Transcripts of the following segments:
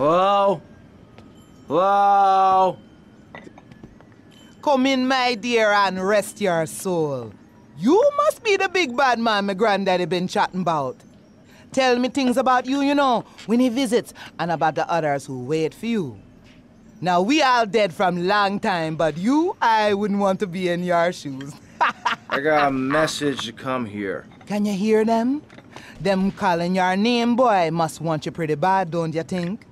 Hello? Hello? Come in, my dear, and rest your soul. You must be the big bad man my granddaddy been chatting about. Tell me things about you, you know, when he visits, and about the others who wait for you. Now, we all dead from long time, but you, I wouldn't want to be in your shoes. I got a message to come here. Can you hear them? Them calling your name, boy, must want you pretty bad, don't you think?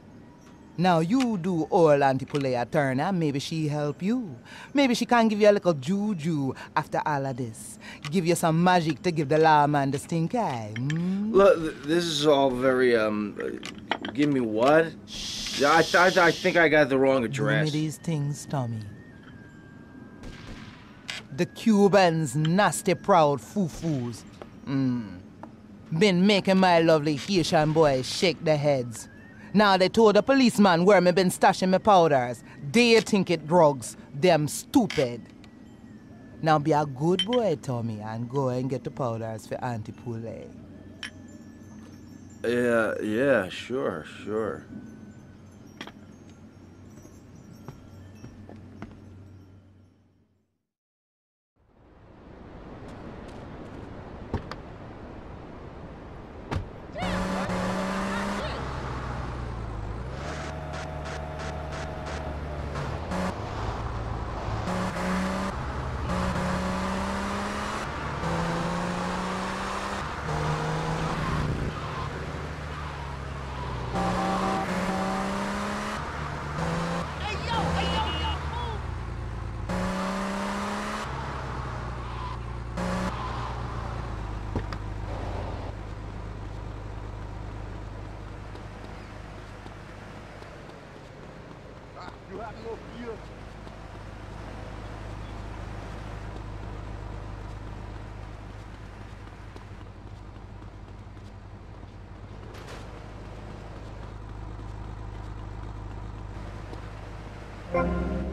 Now, you do old Auntie Pulea turn, and maybe she help you. Maybe she can give you a little juju after all of this. Give you some magic to give the lawman the stink eye. Mm? Look, this is all very, give me what? I think I got the wrong address. Give me these things, Tommy. The Cubans' nasty, proud foo-foos. Been making my lovely Haitian boys shake their heads. Now they told the policeman where me been stashing my powders. They think it drugs. Them stupid. Now be a good boy, Tommy, and go and get the powders for Auntie Poulet. Yeah, sure.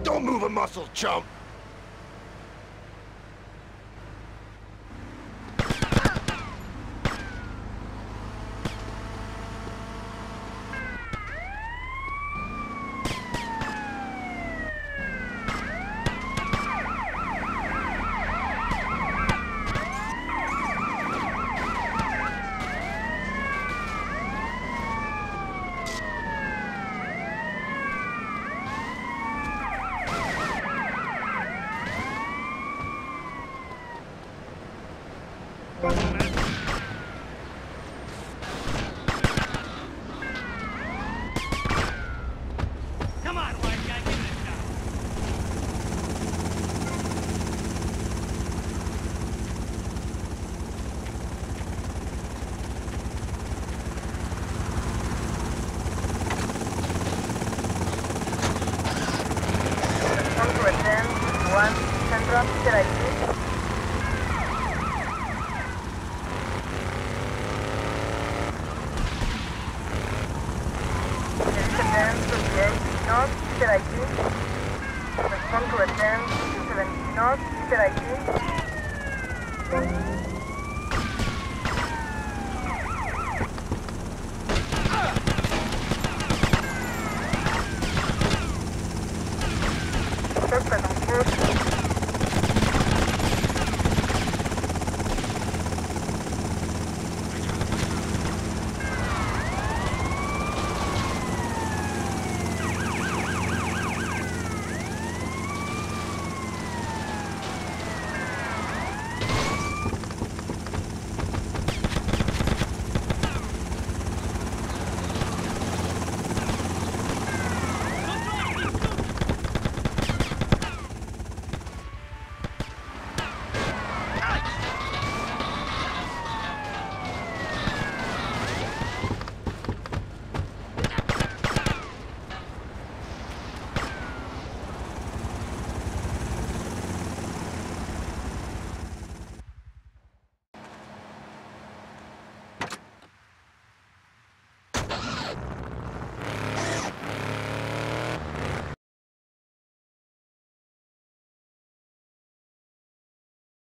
Don't move a muscle, chump!